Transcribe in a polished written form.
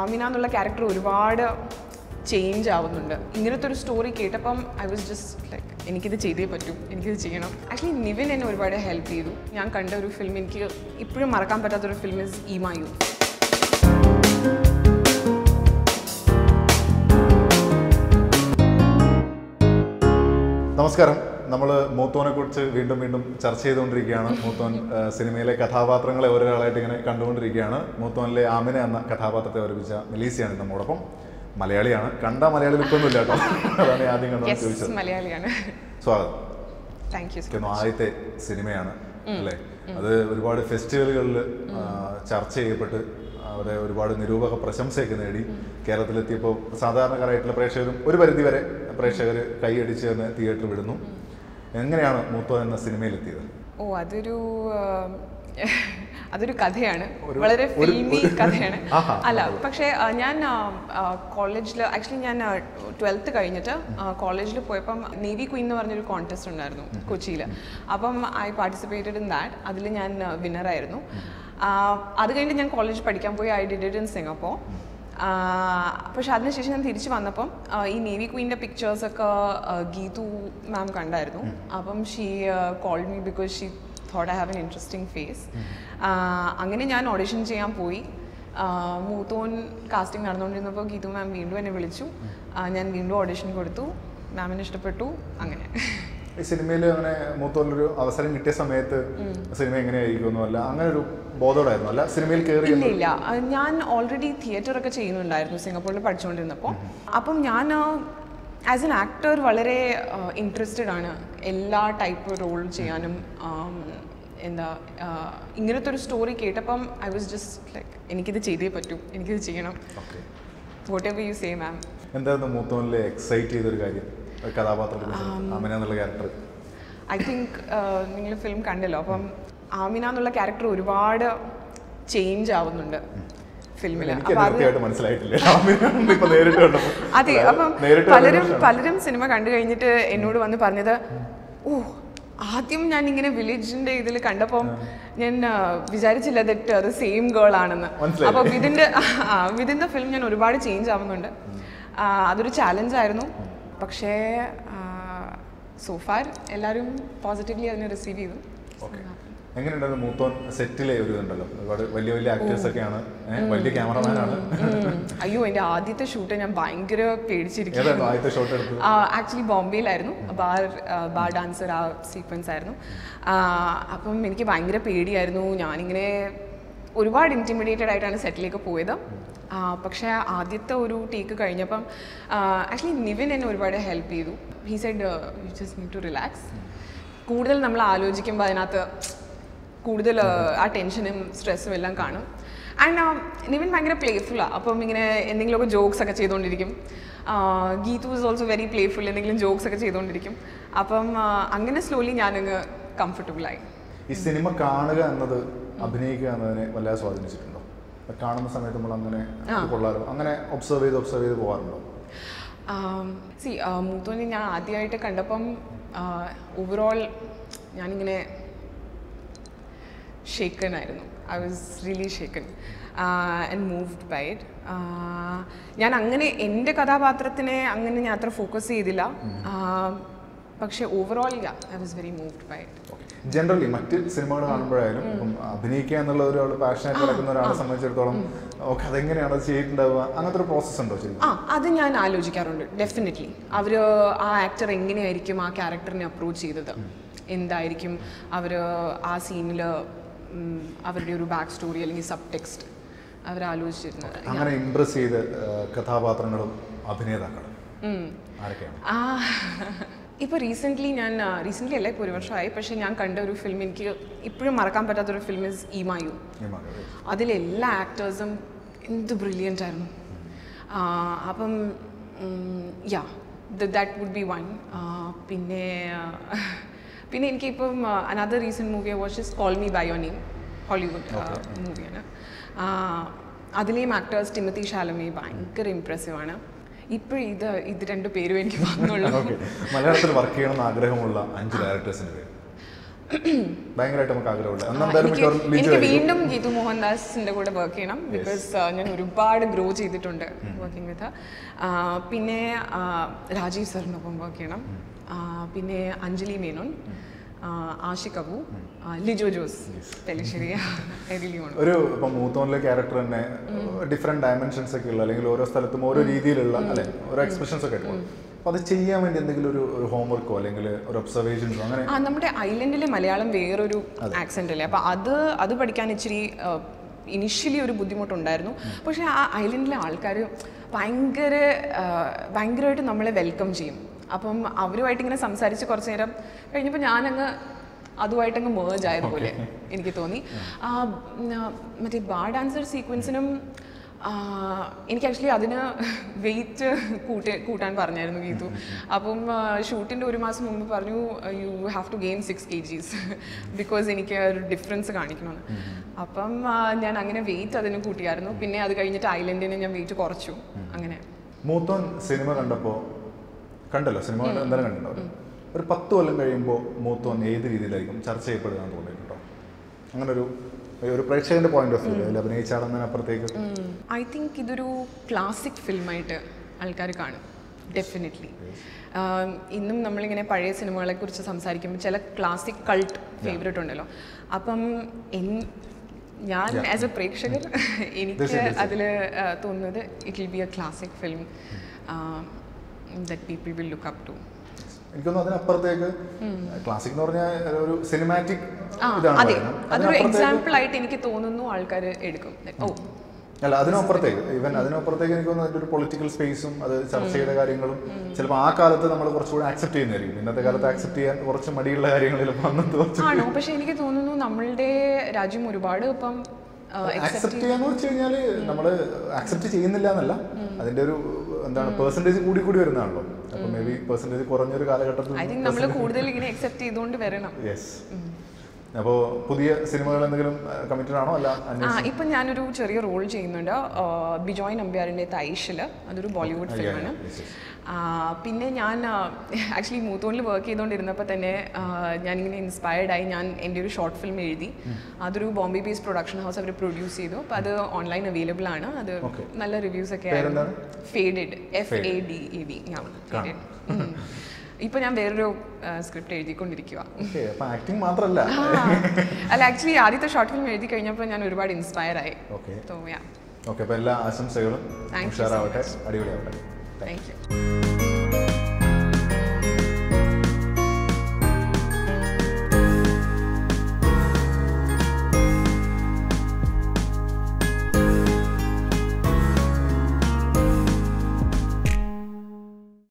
Amina character ഒരുപാട് change ആവുന്നുണ്ട്. ഇങ്ങനത്തെ ഒരു സ്റ്റോറി കേട്ടപ്പം I was just like എനിക്കിത് ചെയ്തേ പറ്റൂ, എനിക്കിത് ചെയ്യണം. Actually നിവിൻ എന്നെ ഒരുപാട് ഹെൽപ്പ് ചെയ്തു. ഞാൻ കണ്ട ഒരു ഫിലിം എനിക്ക് ഇപ്പോഴും മറക്കാൻ പറ്റാത്ത ഒരു ഫിലിം is ഈമായു. നമസ്കാരം. നമ്മൾ മൂത്തോനെ കുറിച്ച് വീണ്ടും ചർച്ച ചെയ്തുകൊണ്ടിരിക്കുകയാണ്. മൂത്തോൻ സിനിമയിലെ കഥാപാത്രങ്ങളെ ഓരോരാളായിട്ട് ഇങ്ങനെ കണ്ടുകൊണ്ടിരിക്കുകയാണ്. മൂത്തോനിലെ ആമിന എന്ന കഥാപാത്രത്തെ അവതരിപ്പിച്ച മെലീസിയാണ് നമ്മോടൊപ്പം. മലയാളിയാണ്, കണ്ട മലയാളി ലുക്കൊന്നുമില്ല കേട്ടോ, അതാണ് ആദ്യം കണ്ടു ചോദിച്ചത്. മലയാളിയാണ്, സ്വാഗതം. Thank you. ആദ്യത്തെ സിനിമയാണ് അല്ലേ? അത് ഒരുപാട് ഫെസ്റ്റിവലുകളിൽ ചർച്ച ചെയ്യപ്പെട്ട് അവിടെ ഒരുപാട് നിരൂപക പ്രശംസയൊക്കെ നേടി. കേരളത്തിലെത്തിയപ്പോൾ സാധാരണക്കാരായിട്ടുള്ള പ്രേക്ഷകരും ഒരു പരിധിവരെ പ്രേക്ഷകർ കൈയടിച്ച് തന്നെ തിയേറ്ററിൽ വിടുന്നു. എങ്ങനെയാണ് മൂത്തോൻ എന്ന സിനിമയിലെത്തിയത്? ഓ, അതൊരു കഥയാണ്, വളരെ ഫിൽമി കഥയാണ്. അല്ല, പക്ഷേ ഞാൻ കോളേജിൽ ആക്ച്വലി ഞാൻ 12th കഴിഞ്ഞിട്ട് കോളേജിൽ പോയപ്പം നേവി ക്വീൻ എന്ന് പറഞ്ഞൊരു കോൺടെസ്റ്റ് ഉണ്ടായിരുന്നു കൊച്ചിയിൽ. അപ്പം ഐ പാർട്ടിസിപ്പേറ്റഡ് ഇൻ ദാറ്റ്. അതിൽ ഞാൻ വിന്നറായിരുന്നു. അത് കഴിഞ്ഞിട്ട് ഞാൻ കോളേജിൽ പഠിക്കാൻ പോയി. I did it in Singapore. പക്ഷെ അതിനുശേഷം ഞാൻ തിരിച്ചു വന്നപ്പം ഈ നേവി ക്വീൻ്റെ പിക്ചേഴ്സൊക്കെ ഗീതു മാം കണ്ടായിരുന്നു. അപ്പം she called me because she thought I have an interesting face. അങ്ങനെ ഞാൻ ഓഡിഷൻ ചെയ്യാൻ പോയി. മൂത്തോൻ കാസ്റ്റിംഗ് നടന്നുകൊണ്ടിരുന്നപ്പോൾ ഗീതു മാം വീണ്ടും എന്നെ വിളിച്ചു. ഞാൻ വീണ്ടും ഓഡിഷൻ കൊടുത്തു. മാമിനെ ഇഷ്ടപ്പെട്ടു. അങ്ങനെ ഈ സിനിമയിൽ അങ്ങനെ മൂത്തോനൊരു അവസരം കിട്ടിയ സമയത്ത് സിനിമ എങ്ങനെയായിരിക്കുമെന്നോ അല്ല അങ്ങനെ ഒരു ബോധോടായിരുന്നു? അല്ല, സിനിമയിൽ കയറിയില്ല. ഞാൻ ഓൾറെഡി തിയേറ്ററൊക്കെ ചെയ്യുന്നുണ്ടായിരുന്നു സിംഗപ്പൂരിൽ പഠിച്ചുകൊണ്ടിരുന്നപ്പോൾ. അപ്പം ഞാൻ ആസ് എൻ ആക്ടർ വളരെ ഇൻട്രസ്റ്റഡ് ആണ് എല്ലാ ടൈപ്പ് റോൾ ചെയ്യാനും. എന്താ ഇങ്ങനത്തെ ഒരു സ്റ്റോറി കേട്ടപ്പം ഐ വാസ് ജസ്റ്റ് ലൈക്ക് എനിക്കിത് ചെയ്തേ പറ്റൂ, എനിക്കിത് ചെയ്യണം. Whatever you say ma'am. എന്തായിരുന്നു മൂത്തോനിലെ എക്സൈറ്റ് ചെയ്തൊരു കാര്യം? ഐ തിങ്ക് നിങ്ങൾ ഫിലിം കണ്ടല്ലോ. അപ്പം ആമിന എന്നുള്ള ക്യാരക്ടർ ഒരുപാട് ചേഞ്ച് ആവുന്നുണ്ട് ഫിലിമിൽ. അതെ, അപ്പം പലരും സിനിമ കണ്ടു കഴിഞ്ഞിട്ട് എന്നോട് വന്ന് പറഞ്ഞത്, ഓ ആദ്യം ഞാൻ ഇങ്ങനെ വില്ലേജിന്റെ ഇതിൽ കണ്ടപ്പോൾ ഞാൻ വിചാരിച്ചില്ല ദറ്റ് അത് സെയിം ഗേൾ ആണെന്ന്. അപ്പോൾ വിതിൻ ദ ഫിലിം ഞാൻ ഒരുപാട് ചേഞ്ച് ആവുന്നുണ്ട്. അതൊരു ചാലഞ്ചായിരുന്നു. പക്ഷേ സോഫാർ എല്ലാവരും പോസിറ്റീവ്ലി അതിനെ റിസീവ് ചെയ്തു. എങ്ങനെയുണ്ടായിരുന്നു മൂത്തോൻ സെറ്റിലെ ഒരു ഇതുണ്ടല്ലോ, ഒരുപാട് വലിയ വലിയ ആക്ടേഴ്സ് ഒക്കെയാണ്, വലിയ ക്യാമറമാനാണ്. അയ്യോ, എൻ്റെ ആദ്യത്തെ ഷൂട്ട് ഞാൻ ഭയങ്കര പേടിച്ചിരിക്കുന്നു. ആക്ച്വലി ബോംബെയിലായിരുന്നു. ബാർ ഡാൻസർ ആ സീക്വൻസ് ആയിരുന്നു. അപ്പം എനിക്ക് ഭയങ്കര പേടിയായിരുന്നു. ഞാനിങ്ങനെ ഒരുപാട് ഇൻറ്റിമിഡേറ്റഡ് ആയിട്ടാണ് സെറ്റിലേക്ക് പോയത്. പക്ഷേ ആദ്യത്തെ ഒരു ടേക്ക് കഴിഞ്ഞപ്പം ആക്ച്വലി നിവിൻ എന്നെ ഒരുപാട് ഹെൽപ്പ് ചെയ്തു. He said you just need to relax. കൂടുതൽ നമ്മൾ ആലോചിക്കുമ്പോൾ അതിനകത്ത് കൂടുതൽ ആ ടെൻഷനും സ്ട്രെസ്സും എല്ലാം കാണും. ആൻഡ് നിവിൻ ഭയങ്കര പ്ലേഫുള്ളാണ്. അപ്പം ഇങ്ങനെ എന്തെങ്കിലുമൊക്കെ ജോക്സൊക്കെ ചെയ്തുകൊണ്ടിരിക്കും. Geethu is also very playful. എന്തെങ്കിലും ജോക്സൊക്കെ ചെയ്തുകൊണ്ടിരിക്കും. അപ്പം അങ്ങനെ സ്ലോലി ഞാനങ്ങ് കംഫർട്ടബിളായി. ഈ സിനിമ കാണുക എന്നത് അഭിനയിക്കുക എന്നതിനെ വല്ലാതെ സ്വാധീനിച്ചിട്ടുണ്ടോ? കാണുന്ന സമയത്ത് നമ്മൾ അങ്ങനെ കൊള്ളാറുണ്ടോ? അങ്ങനെ ഒബ്സർവ് ചെയ്ത് പോകാറുണ്ടോ? സി മൂത്തോനെ ഞാൻ ആദ്യമായിട്ട് കണ്ടപ്പം ഓവറോൾ ഞാനിങ്ങനെ shaken ആയിരുന്നു. I was really shaken and moved by it. ഞാൻ അങ്ങനെ എൻ്റെ കഥാപാത്രത്തിനെ അങ്ങനെ ഞാൻ അത്ര ഫോക്കസ് ചെയ്തില്ല. പക്ഷേ overall I was very moved by it. Generally മറ്റ് സിനിമകൾ കാണുമ്പോഴായാലും അഭിനയിക്കുക എന്നുള്ള ഒരാൾ പാഷനായിട്ട് നടക്കുന്ന ഒരാളെ സംബന്ധിച്ചിടത്തോളം ഓക്കെ അതെങ്ങനെയാണ് അത് ചെയ്തിട്ടുണ്ടാവുക, അങ്ങനത്തെ ഒരു പ്രോസസ്സ് ഉണ്ടോ? ആ, അത് ഞാൻ ആലോചിക്കാറുണ്ട് ഡെഫിനറ്റ്ലി. അവർ ആ ആക്ടർ എങ്ങനെയായിരിക്കും ആ ക്യാരക്ടറിനെ അപ്രോച്ച് ചെയ്തത്, എന്തായിരിക്കും അവർ ആ സീനിൽ അവരുടെ ഒരു ബാക്ക് സ്റ്റോറി അല്ലെങ്കിൽ സബ് ടെക്സ്റ്റ് അവരാലോചിച്ചിരുന്നത്. അങ്ങനെ ഇംപ്രസ് ചെയ്ത കഥാപാത്രങ്ങളും അഭിനേതാക്കളും ആരൊക്കെയാണ്? ഇപ്പോൾ റീസെൻ്റ്ലി അല്ല, ഇപ്പോൾ ഒരു വർഷമായി. പക്ഷേ ഞാൻ കണ്ട ഒരു ഫിലിം എനിക്ക് ഇപ്പോഴും മറക്കാൻ പറ്റാത്തൊരു ഫിലിം ഇസ് ഈമായു. അതിലെല്ലാ ആക്ടേഴ്സും എന്ത് ബ്രില്യൻ്റ് ആയിരുന്നു. അപ്പം ദാറ്റ് വുഡ് ബി വൺ. പിന്നെ എനിക്കിപ്പം another recent movie watch is call me by your name. Hollywood മൂവിയാണ്. അതിലെയും ആക്ടേഴ്സ് ടിമത്തി ഷാലമി ഭയങ്കര ഇംപ്രസീവാണ്. ഇപ്പോൾ ഇത് രണ്ടു പേരും എനിക്ക് മലയാളത്തിൽ വർക്ക് ചെയ്യണമെന്ന് ആഗ്രഹമുള്ള 5 ഡയറക്ടേഴ്സിൻ്റെ പേര് എനിക്ക് വീണ്ടും ഗീതു മോഹൻദാസിന്റെ കൂടെ വർക്ക് ചെയ്യണം ബിക്കോസ് ഞാൻ ഒരുപാട് ഗ്രോ ചെയ്തിട്ടുണ്ട് വർക്കിംഗ് വിത്ത്. പിന്നെ രാജീവ് സാറിനൊപ്പം വർക്ക് ചെയ്യണം. പിന്നെ അഞ്ജലി മേനോൻ, ആഷിഖ് അബു, ലിജോ ജോസ് പെലിശ്ശേരി. ഒരു മൂത്തോണിലെ ക്യാരക്ടർ തന്നെ ഡിഫറെന്റ് ഡയമെൻഷൻസ് ഒക്കെ ഉള്ള അല്ലെങ്കിൽ ഓരോ സ്ഥലത്തും ഓരോ രീതിയിലുള്ള അല്ലെ ഓരോ എക്സ്പ്രഷൻസ് ഒക്കെ ആയിട്ട് അത് ചെയ്യാൻ വേണ്ടി എന്തെങ്കിലും ഒരു ഹോംവർക്കോ അല്ലെങ്കിൽ ഒരു ഒബ്സർവേഷൻസോ അങ്ങനെ? ആ, നമ്മുടെ ഐലൻഡിലെ മലയാളം വേറൊരു ആക്സെൻ്റ് അല്ലേ, അപ്പോൾ അത് പഠിക്കാൻ ഇച്ചിരി ഇനിഷ്യലി ഒരു ബുദ്ധിമുട്ടുണ്ടായിരുന്നു. പക്ഷേ ആ ഐലൻഡിലെ ആൾക്കാർ ഭയങ്കരമായിട്ട് നമ്മളെ വെൽക്കം ചെയ്യും. അപ്പം അവരുമായിട്ട് ഇങ്ങനെ സംസാരിച്ച് കുറച്ച് നേരം കഴിഞ്ഞപ്പോൾ ഞാനങ്ങ് അതുമായിട്ടങ്ങ് മേജ് ആയതുപോലെ എനിക്ക് തോന്നി. മറ്റേ ബാർ ഡാൻസർ സീക്വൻസിനും എനിക്ക് ആക്ച്വലി അതിന് വെയിറ്റ് കൂട്ടാൻ പറഞ്ഞായിരുന്നു ഗീതു. അപ്പം ഷൂട്ടിൻ്റെ ഒരു മാസം മുമ്പ് പറഞ്ഞു you have to gain 6 kgs because എനിക്ക് ഒരു ഡിഫറൻസ് കാണിക്കണമെന്ന്. അപ്പം ഞാൻ അങ്ങനെ വെയിറ്റ് അതിന് കൂട്ടിയായിരുന്നു. പിന്നെ അത് കഴിഞ്ഞിട്ട് ഐലൻഡിന് ഞാൻ വെയിറ്റ് കുറച്ചു. അങ്ങനെ മൂത്തോൻ സിനിമ കണ്ടല്ലോ സിനിമ എന്തായാലും കണ്ടിട്ടുണ്ടോ? ഒരു 10 കൊല്ലം കഴിയുമ്പോൾ മൂത്തോൻ ഏത് രീതിയിലായിരിക്കും ചർച്ച ചെയ്യപ്പെടുക എന്ന് തോന്നിയിട്ടുണ്ടോ? അങ്ങനൊരു ഐ തിങ്ക് ഇതൊരു ക്ലാസിക് ഫിലിമായിട്ട് ആൾക്കാർ കാണും ഡെഫിനറ്റ്ലി. ഇന്നും നമ്മളിങ്ങനെ പഴയ സിനിമകളെ കുറിച്ച് സംസാരിക്കുമ്പോൾ ചില ക്ലാസിക് കൾട്ട് ഫേവറേറ്റ് ഉണ്ടല്ലോ. അപ്പം ഞാൻ ആസ് എ പ്രേക്ഷകൻ എനിക്ക് അതിൽ തോന്നുന്നത് it will be a classic film that people will look up to. എനിക്കൊന്നും അതിനപ്പുറത്തേക്ക് ക്ലാസിക് എന്ന് പറഞ്ഞാൽ ഒരു സിനിമാറ്റിക് അതൊരു എക്സാമ്പിൾ ആയിട്ട് എനിക്ക് തോന്നുന്നു ആൾക്കാർ എടുക്കും. അല്ല അതിനപ്പുറത്തേക്ക് ഈവൻ അതിനപ്പുറത്തേക്ക് എനിക്ക് തോന്നുന്നു അതിൻ്റെ ഒരു പൊളിറ്റിക്കൽ സ്പേസും അത് ചർച്ച ചെയ്ത കാര്യങ്ങളും ചിലപ്പോൾ ആ കാലത്ത് നമ്മൾ കുറച്ചുകൂടി ആക്സെപ്റ്റ് ചെയ്യുന്നതായിരിക്കും. ഇന്നത്തെ കാലത്ത് ആക്സെപ്റ്റ് ചെയ്യാൻ കുറച്ച് മടിയുള്ള കാര്യങ്ങളിൽ ആണോ? പക്ഷെ എനിക്ക് തോന്നുന്നു നമ്മളുടെ രാജ്യം ഒരുപാട് ഇപ്പം ആക്സെപ്റ്റ് ചെയ്യാന്ന് വെച്ച് കഴിഞ്ഞാൽ നമ്മൾ ആക്സെപ്റ്റ് ചെയ്യുന്നില്ല എന്നല്ല, അതിന്റെ ഒരു എന്താണ് പെർസെന്റേജ് കൂടി കൂടി വരുന്നതാണല്ലോ. അപ്പോൾ മേ ബി പെർസെന്റേജ് കുറഞ്ഞൊരു കാലഘട്ടത്തിൽ ഐ തിങ്ക് നമ്മൾ കൂടുതൽ ഇങ്ങനെ ആക്സെപ്റ്റ് ചെയ്തുകൊണ്ട് വരണം. യെസ്. അപ്പോൾ പുതിയ സിനിമകൾ എന്തെങ്കിലും കമ്മിറ്റഡ് ആണോ? അല്ല, ഇപ്പം ഞാനൊരു ചെറിയ റോൾ ചെയ്യുന്നുണ്ട് ബിജോയ് നമ്പ്യാറിൻ്റെ തൈഷിൽ. അതൊരു ബോളിവുഡ് ഫിലിമാണ്. പിന്നെ ഞാൻ ആക്ച്വലി മൂത്തോണിൽ വർക്ക് ചെയ്തുകൊണ്ടിരുന്നപ്പോൾ തന്നെ ഞാനിങ്ങനെ ഇൻസ്പയർഡായി. ഞാൻ എൻ്റെ ഒരു ഷോർട്ട് ഫിലിം എഴുതി. അതൊരു ബോംബെ ബേസ്ഡ് പ്രൊഡക്ഷൻ ഹൗസ് അവർ പ്രൊഡ്യൂസ് ചെയ്തു. അപ്പോൾ അത് ഓൺലൈൻ അവൈലബിൾ ആണ്. അത് നല്ല റിവ്യൂസ് ഒക്കെ ആയിരുന്നു. Faded FADED. ഇപ്പം ഞാൻ വേറൊരു സ്ക്രിപ്റ്റ് എഴുതിക്കൊണ്ടിരിക്കുക. അല്ല ആക്ച്വലി ആദ്യത്തെ ഷോർട്ട് ഫിലിം എഴുതി കഴിഞ്ഞപ്പോൾ ഞാൻ ഒരുപാട് ഇൻസ്പയറായി. എല്ലാ ആശംസകളും. Thank U.